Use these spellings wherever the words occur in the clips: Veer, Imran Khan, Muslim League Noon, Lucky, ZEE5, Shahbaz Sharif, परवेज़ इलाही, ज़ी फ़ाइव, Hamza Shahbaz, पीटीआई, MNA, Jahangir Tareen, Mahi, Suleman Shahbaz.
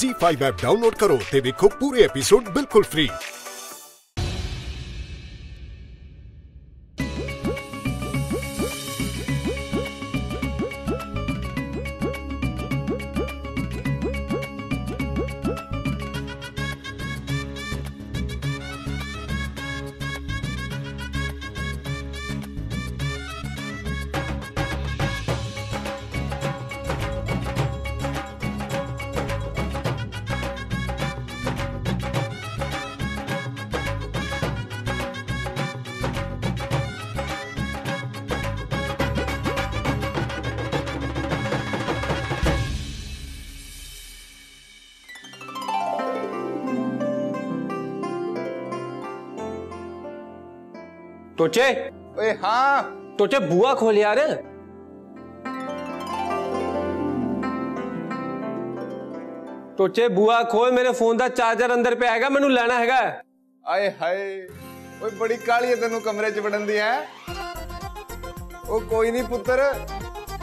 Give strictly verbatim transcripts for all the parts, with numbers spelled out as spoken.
ज़ी फ़ाइव app download करो ते देखो पूरे एपिसोड बिल्कुल फ्री। टोचे ए हाँ टोचे बुआ खोल यार। टोचे बुआ खोल, मेरे फोन का चार्जर अंदर पे आएगा, मैनू लेना हैगा। आए हाय ओए बड़ी काली है, तेनू कमरे च वड़न दी है। ओ कोई नहीं पुत्र,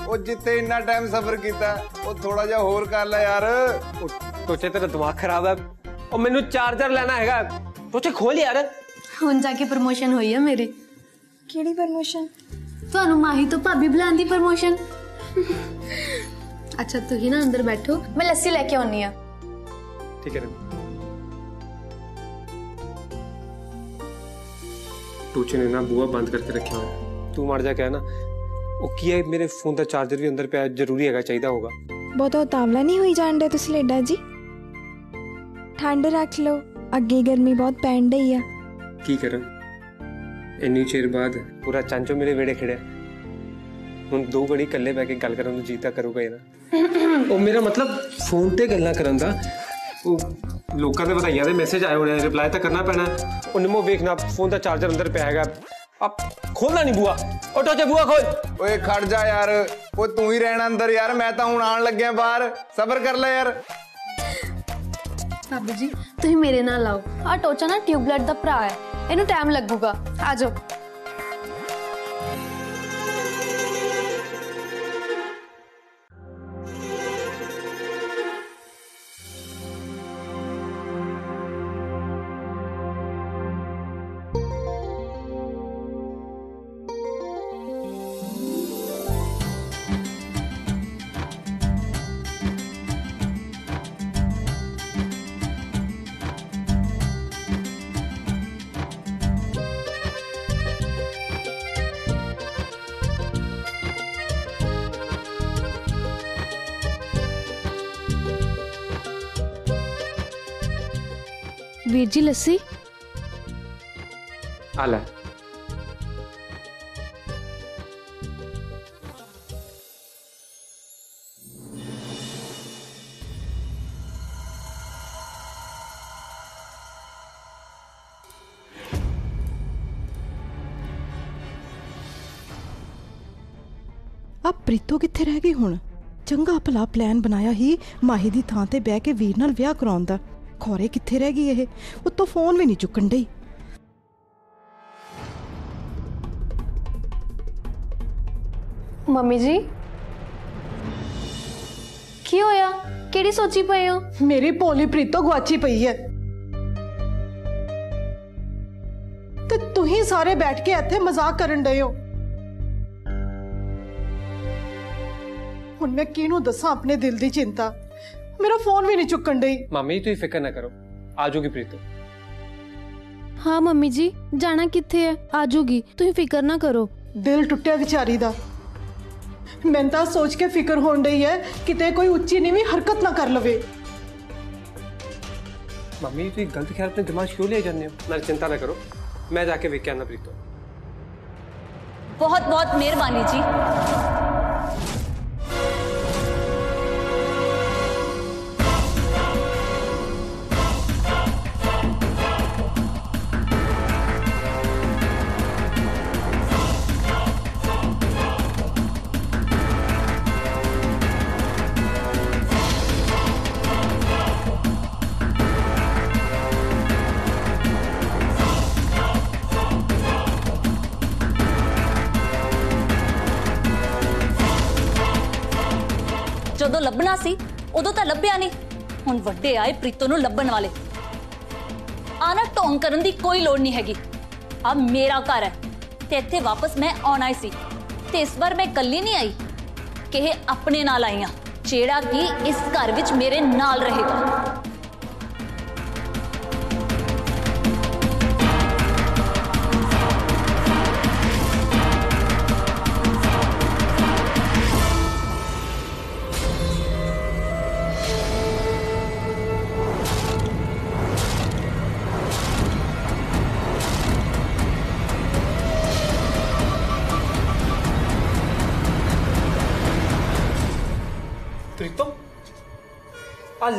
ओ जिथे इन्ना टाइम सफर किया ओ थोड़ा जा होर कर ले यार। टोचे तेरा दिमाग खराब है, ओ मैनू चार्जर लेना हैगा। टोचे खोल यार। हुण जाके प्रमोशन हुई है मेरी। केड़ी प्रमोशन? तुहानू माही तो भाभी बुलांदी प्रमोशन। अच्छा तू ही ना अंदर बैठो, मैं लस्सी लेके आनी है। ठीक है। टूचे ने ना बुआ बंद करके रखा है, तू मर जा कह ना। ओ की है, मेरे फोन का चार्जर भी अंदर पे जरूरी हैगा, चाहिदा होगा। बहुत उतावला नहीं हुई जान दे तुसी लेडा जी, ठंड रख लो, अगे गर्मी बहुत पैण रही है। की करा इन्नी चेर बाद पूरा चांचो मेरे वेड़े खड़े हूँ, दो घड़ी कल्ले बह के गल करन नूं जीता करूगा ये ना। ओ मेरा मतलब फोन ते गल्लां करन दा, ओ लोकां दे वधाइयां दे मैसेज आए होने, रिप्लाई तां करना पैना। ओ निम्मो वेखना, फोन दा चार्जर अंदर पिया हैगा, आप खोलना नहीं बुआ। ओ टोचे बुआ खोल। ओए खड़ जा यार, ओ तू ही रहना अंदर यार, मैं तां हुण आण लग्गिया बाहर, सबर कर ले यार। भाभी जी तुम मेरे नाल आओ, आ टोचा ना ट्यूबलाइट दा भरा है, इनू टाइम लगूगा, आ जाओ। वीर जी लस्सी आला। अब प्रीतो किथे रह गई हुण? चंगा भला प्लान बनाया ही, माही दी थां ते बह के वीर नाल विआह कराउण दा, खौरे किथे रह गई है? उत्तों फोन भी नहीं चुकन दी। मम्मी जी की होया, केड़ी सोची पई हो? मेरी भोली प्रीतो गुआची पई है ते तुहीं सारे बैठ के इत्थे मजाक करन डए हो। हुण मैं किनू दसां अपने दिल दी चिंता, मेरा फोन भी नहीं चुकन दी। मामी तू फिक्र ना करो, आजूगी प्रीतो। हाँ मम्मी जी, जाना किथे है, आजूगी, तू फिक्र ना करो। दिल टुटिया बेचारी दा, मैं तां सोच के फिक्र होन दी है किते कोई उच्ची नीवी हरकत ना कर लवे। मामी तू गलत ख्याल अपने दिमाग क्यों ले जाने हो? ना चिंता ना करो, मैं जाके वेख आना प्रीतो। बहुत बहुत मेहरबानी जी। जो लभना सी उदो तां लभ्या नहीं, हुण वड्डे आए प्रीतो नूं लभण वाले। आना ढोंग करन दी कोई लोड़ नहीं हैगी। आ मेरा घर है ते इत्थे वापस मैं आउणा ही सी ते इस बार मैं कल्ली नहीं आई कि इह अपने नाल आई आं जेड़ा कि इस घर विच मेरे नाल रहेगा।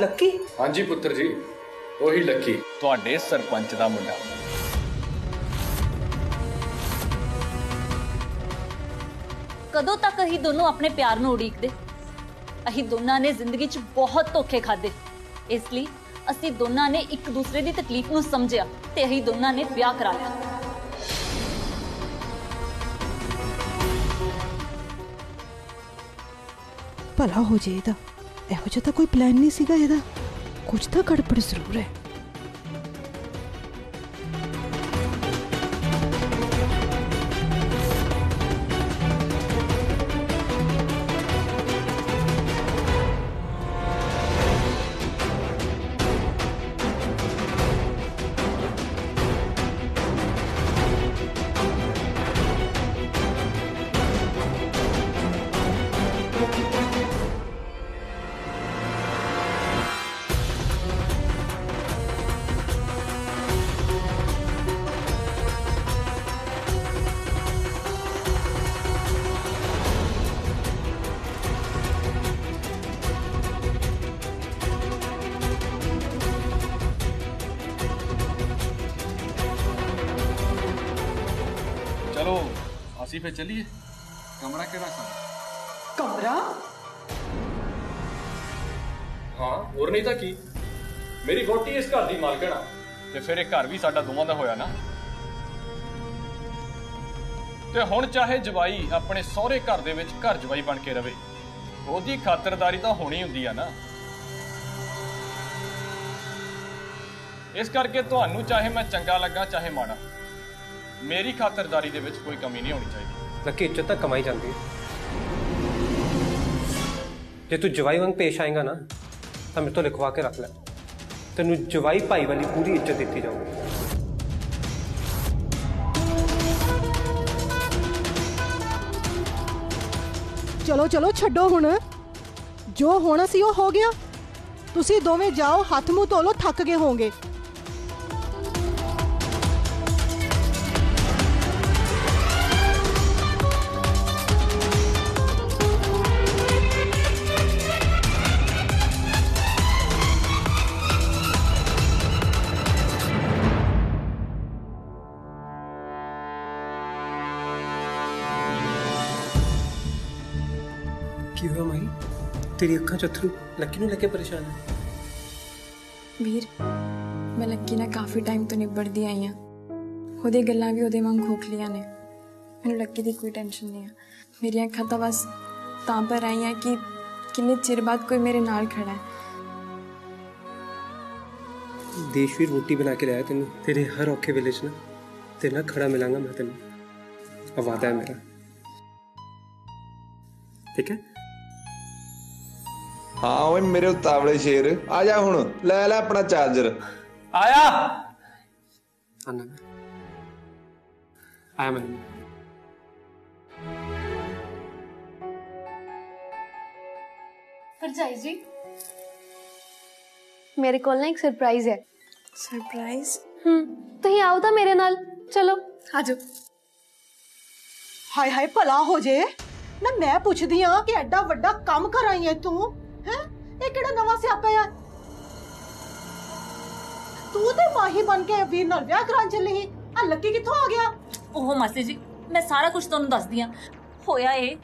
लकी? हाँ जी पुत्र जी, वही लकी तुहाडे सरपंच दा मुंडा। कदों तक अही दोनों अपने प्यार नूं उड़ीकदे। अही दोनों ने जिंदगी च बहुत धोखे खादे, इसलिए असी दोनों ने एक दूसरे की तकलीफ नूं समझिया ते अही दोनों ने ब्याह कराया। भला हो जाएगा, एहो जिहा तां कोई प्लान नहीं सीगा इहदा, कुछ तो गड़बड़ जरूर है। पे चलिए, कमरा के रखा कमरा। हाँ और नहीं था की मेरी वोटी इस घर की मालकन आ ते फिर एक घर भी साडा दोवां दा होया ना, ते हुण चाहे जवाई अपने सहुरे घर दे विच घर जवाई बन के रवे, ओहदी खातरदारी तां होनी हुंदी आ ना। इस करके तुहानू चाहे मैं चंगा लगा चाहे माड़ा, मेरी खातरदारी दे विच कोई कमी नहीं होनी चाहिए। लकी इज्जत तक कमाई जाती है, जे तू जवाई वांग पेश आएगा ना तो मेरे तो लिखवा के रख ले, तेनू जवाई भाई वाली पूरी इज्जत दी जाऊगी। चलो चलो छड्डो, हुण जो होना सी वो हो गया, तुसी दोवें जाओ हाथ मुंह धो लो, थक गए होंगे। तेरी अखा चथरू लकी लेके परेशान है। वीर मैं लकी ना काफी टाइम तो निबड़ती आई हाँ, ओहदे गल्लां भी ओहदे वांग खोखलियां ने, मैनूं लकी दी कोई टेंशन नहीं है। मेरी अखा तो बस तां पर आई हैं कि किन्ने चिर बाद कोई मेरे नाल खड़ा है। देशवीर रोटी बना के लाया तेनूं, तेरे हर औखे वेले च ना तेरे नाल खड़ा मिलांगा मैं तेनूं, वादा है मेरा, ठीक है? हाँ ओए मेरे उतावले शेर, आ जा हुण ले ले अपना चार्जर। आया आना, आया मैं। परजाई जी मेरे को ना एक सरप्राइज है। सरप्राइज? हम्म, तो ही आओ था मेरे नाल, चलो आ जाओ। हाय हाय भला हो जे ना, मैं पूछदी हां कि एडा वड्डा काम कराई है तू, हैं ये केड़ा नवा स्यापा यार, तू ते माही बन के वीर नाल ब्याह करान चली ही, आ लकी किथों आ गया? ओहो मासी जी मैं सारा कुछ तुहानू दसदी हां, होया ए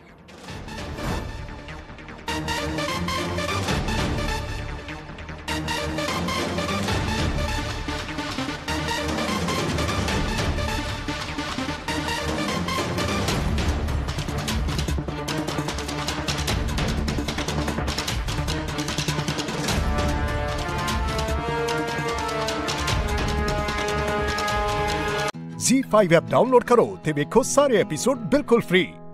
ज़ी फाइव ऐप डाउनलोड करो ते देखो सारे एपिसोड बिल्कुल फ्री।